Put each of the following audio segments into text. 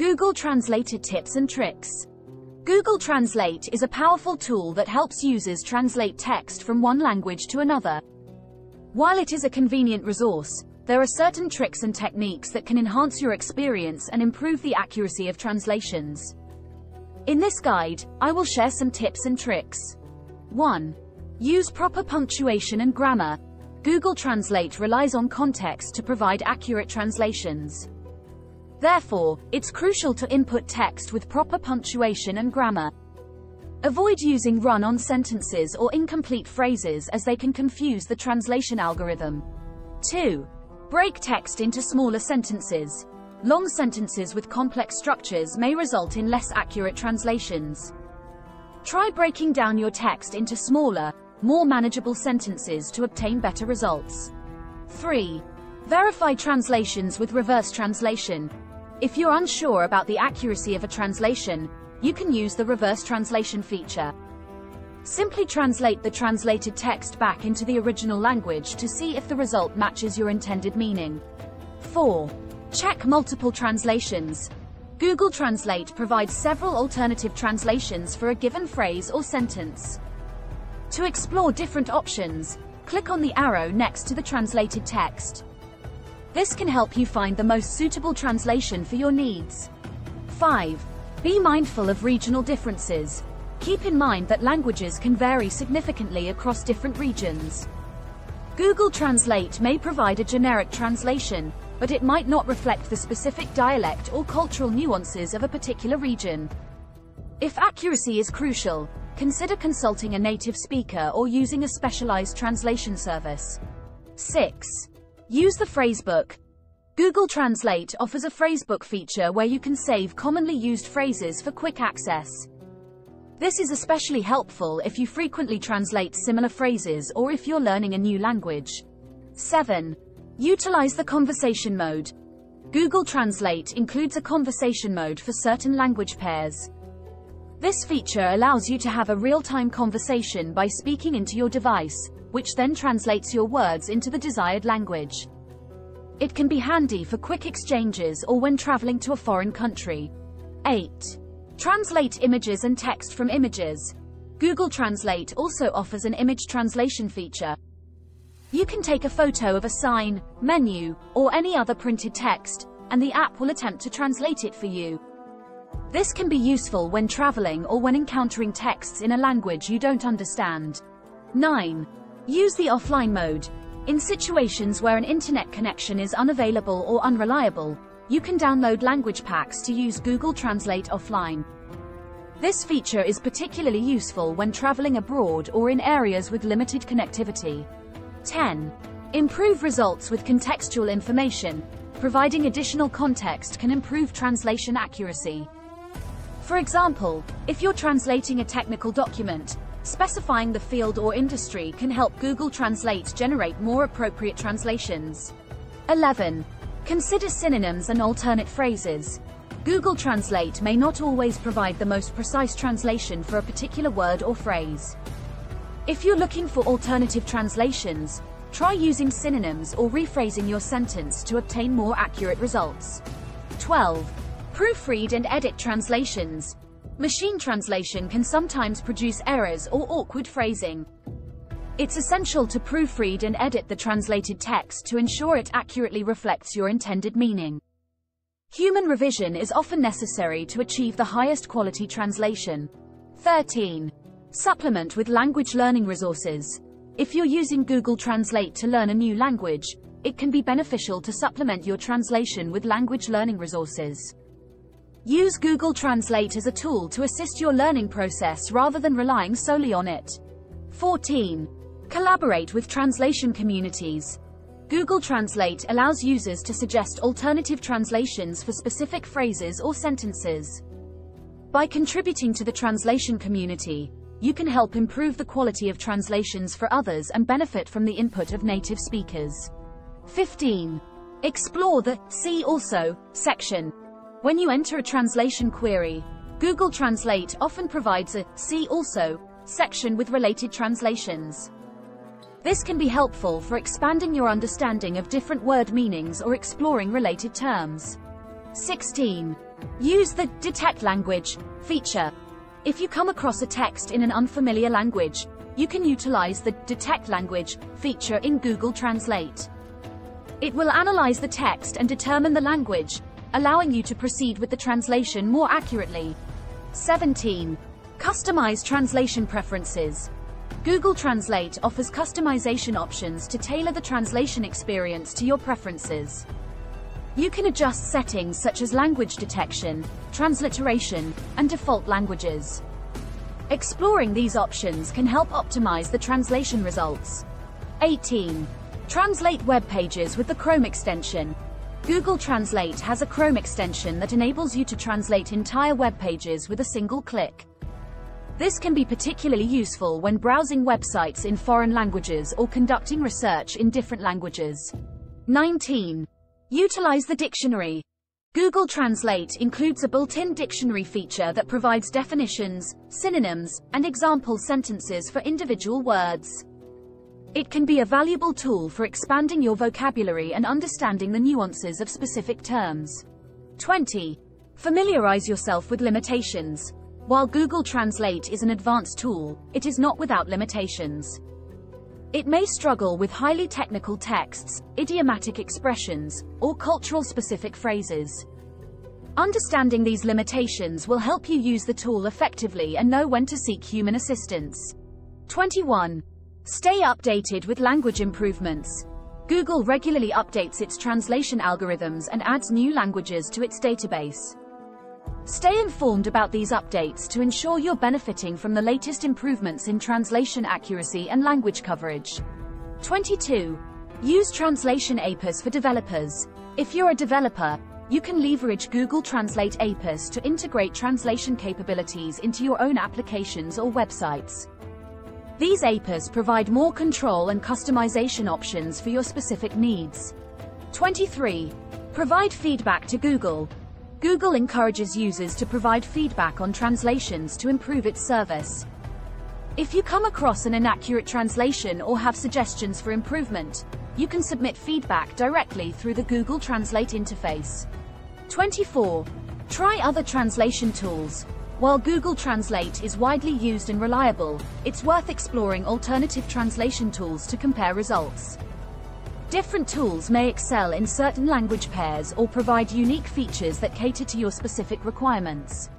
Google Translate tips and tricks. Google Translate is a powerful tool that helps users translate text from one language to another. While it is a convenient resource, there are certain tricks and techniques that can enhance your experience and improve the accuracy of translations. In this guide, I will share some tips and tricks. 1. Use proper punctuation and grammar. Google Translate relies on context to provide accurate translations. Therefore, it's crucial to input text with proper punctuation and grammar. Avoid using run-on sentences or incomplete phrases, as they can confuse the translation algorithm. 2. Break text into smaller sentences. Long sentences with complex structures may result in less accurate translations. Try breaking down your text into smaller, more manageable sentences to obtain better results. 3. Verify translations with reverse translation. If you're unsure about the accuracy of a translation, you can use the reverse translation feature. Simply translate the translated text back into the original language to see if the result matches your intended meaning. 4. Check multiple translations. Google Translate provides several alternative translations for a given phrase or sentence. To explore different options, click on the arrow next to the translated text. This can help you find the most suitable translation for your needs. 5. Be mindful of regional differences. Keep in mind that languages can vary significantly across different regions. Google Translate may provide a generic translation, but it might not reflect the specific dialect or cultural nuances of a particular region. If accuracy is crucial, consider consulting a native speaker or using a specialized translation service. 6. Use the phrasebook. Google Translate offers a phrasebook feature where you can save commonly used phrases for quick access. This is especially helpful if you frequently translate similar phrases or if you're learning a new language. 7. Utilize the conversation mode. Google Translate includes a conversation mode for certain language pairs. This feature allows you to have a real-time conversation by speaking into your device, which then translates your words into the desired language. It can be handy for quick exchanges or when traveling to a foreign country. 8. Translate images and text from images. Google Translate also offers an image translation feature. You can take a photo of a sign, menu, or any other printed text, and the app will attempt to translate it for you. This can be useful when traveling or when encountering texts in a language you don't understand. 9. Use the offline mode. In situations where an internet connection is unavailable or unreliable, you can download language packs to use Google Translate offline. This feature is particularly useful when traveling abroad or in areas with limited connectivity. 10. Improve results with contextual information. Providing additional context can improve translation accuracy. For example, if you're translating a technical document, specifying the field or industry can help Google Translate generate more appropriate translations. 11. Consider synonyms and alternate phrases. Google Translate may not always provide the most precise translation for a particular word or phrase. If you're looking for alternative translations, try using synonyms or rephrasing your sentence to obtain more accurate results. 12. Proofread and edit translations. Machine translation can sometimes produce errors or awkward phrasing. It's essential to proofread and edit the translated text to ensure it accurately reflects your intended meaning. Human revision is often necessary to achieve the highest quality translation. 13. Supplement with language learning resources. If you're using Google Translate to learn a new language, it can be beneficial to supplement your translation with language learning resources. Use Google Translate as a tool to assist your learning process rather than relying solely on it. 14. Collaborate with translation communities. Google Translate allows users to suggest alternative translations for specific phrases or sentences. By contributing to the translation community, you can help improve the quality of translations for others and benefit from the input of native speakers. 15. Explore the "See Also" section. When you enter a translation query, Google Translate often provides a "See Also" section with related translations. This can be helpful for expanding your understanding of different word meanings or exploring related terms. 16. Use the Detect Language feature. If you come across a text in an unfamiliar language, you can utilize the Detect Language feature in Google Translate. It will analyze the text and determine the language, allowing you to proceed with the translation more accurately. 17. Customize translation preferences. Google Translate offers customization options to tailor the translation experience to your preferences. You can adjust settings such as language detection, transliteration, and default languages. Exploring these options can help optimize the translation results. 18. Translate web pages with the Chrome extension. Google Translate has a Chrome extension that enables you to translate entire web pages with a single click. This can be particularly useful when browsing websites in foreign languages or conducting research in different languages. 19. Utilize the dictionary. Google Translate includes a built-in dictionary feature that provides definitions, synonyms, and example sentences for individual words. It can be a valuable tool for expanding your vocabulary and understanding the nuances of specific terms. 20. Familiarize yourself with limitations. While Google Translate is an advanced tool, it is not without limitations. It may struggle with highly technical texts, idiomatic expressions, or cultural-specific phrases. Understanding these limitations will help you use the tool effectively and know when to seek human assistance. 21. Stay updated with language improvements. Google regularly updates its translation algorithms and adds new languages to its database. Stay informed about these updates to ensure you're benefiting from the latest improvements in translation accuracy and language coverage. 22. Use Translation APIs for developers. If you're a developer, you can leverage Google Translate APIs to integrate translation capabilities into your own applications or websites. These APIs provide more control and customization options for your specific needs. 23. Provide feedback to Google. Google encourages users to provide feedback on translations to improve its service. If you come across an inaccurate translation or have suggestions for improvement, you can submit feedback directly through the Google Translate interface. 24. Try other translation tools. While Google Translate is widely used and reliable, it's worth exploring alternative translation tools to compare results. Different tools may excel in certain language pairs or provide unique features that cater to your specific requirements.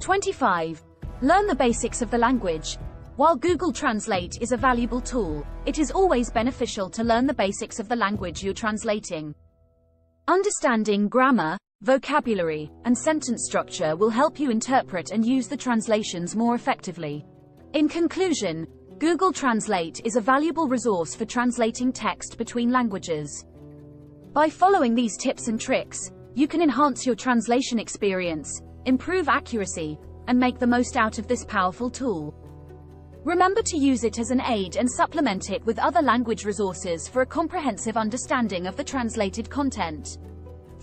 25. Learn the basics of the language. While Google Translate is a valuable tool, it is always beneficial to learn the basics of the language you're translating. Understanding grammar, vocabulary, and sentence structure will help you interpret and use the translations more effectively. In conclusion, Google Translate is a valuable resource for translating text between languages. By following these tips and tricks, you can enhance your translation experience, improve accuracy, and make the most out of this powerful tool. Remember to use it as an aid and supplement it with other language resources for a comprehensive understanding of the translated content.